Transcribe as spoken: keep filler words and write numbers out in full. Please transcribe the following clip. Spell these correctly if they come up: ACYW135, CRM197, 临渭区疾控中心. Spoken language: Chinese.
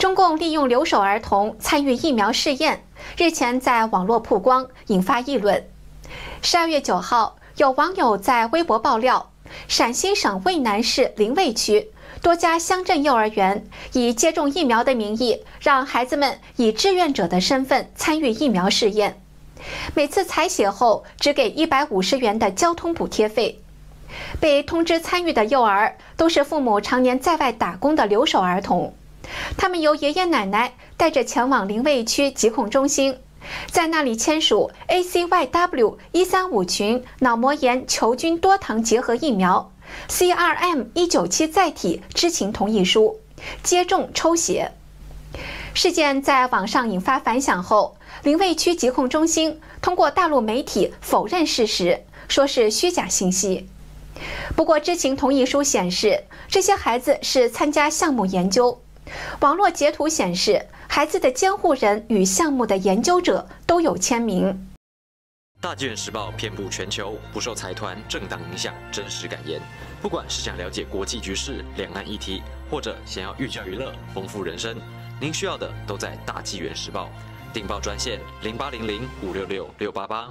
中共利用留守儿童参与疫苗试验，日前在网络曝光，引发议论。十二月九号，有网友在微博爆料，陕西省渭南市临渭区多家乡镇幼儿园以接种疫苗的名义，让孩子们以志愿者的身份参与疫苗试验，每次采血后只给一百五十元的交通补贴费。被通知参与的幼儿都是父母常年在外打工的留守儿童，他们由爷爷奶奶带着前往临渭区疾控中心，在那里签署 A C Y W 一三五 群脑膜炎球菌多糖结合疫苗 C R M 一九七 载体知情同意书，接种抽血。事件在网上引发反响后，临渭区疾控中心通过大陆媒体否认事实，说是虚假信息。不过，知情同意书显示，这些孩子是参加项目研究。网络截图显示，孩子的监护人与项目的研究者都有签名。大纪元时报遍布全球，不受财团、政党影响，真实敢言。不管是想了解国际局势、两岸议题，或者想要寓教于乐、丰富人生，您需要的都在大纪元时报。订报专线零八零零五六六六八八。